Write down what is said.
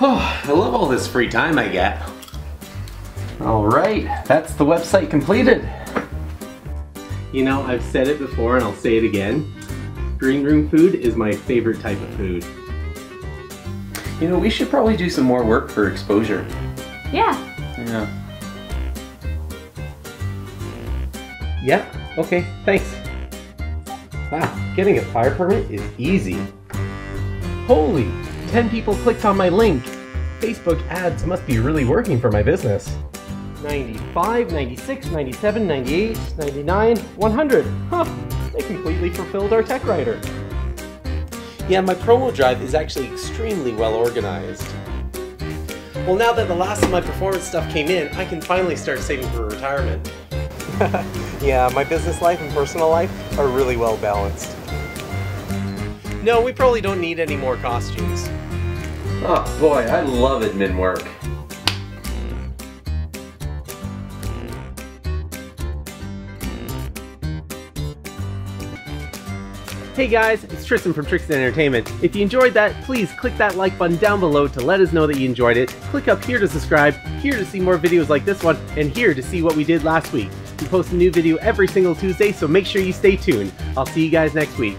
Oh, I love all this free time I get. All right, that's the website completed. You know, I've said it before and I'll say it again. Green room food is my favorite type of food. You know, we should probably do some more work for exposure. Yeah. Yeah, okay, thanks. Wow, getting a fire permit is easy. Holy, 10 people clicked on my link. Facebook ads must be really working for my business. 95, 96, 97, 98, 99, 100. Huh, they completely fulfilled our tech writer. Yeah, my promo drive is actually extremely well organized. Well, now that the last of my performance stuff came in, I can finally start saving for retirement. Yeah, my business life and personal life are really well balanced. No, we probably don't need any more costumes. Oh boy, I love admin work. Hey guys, it's Tristan from TriXtan Entertainment. If you enjoyed that, please click that like button down below to let us know that you enjoyed it. Click up here to subscribe, here to see more videos like this one, and here to see what we did last week. We post a new video every single Tuesday, so make sure you stay tuned. I'll see you guys next week.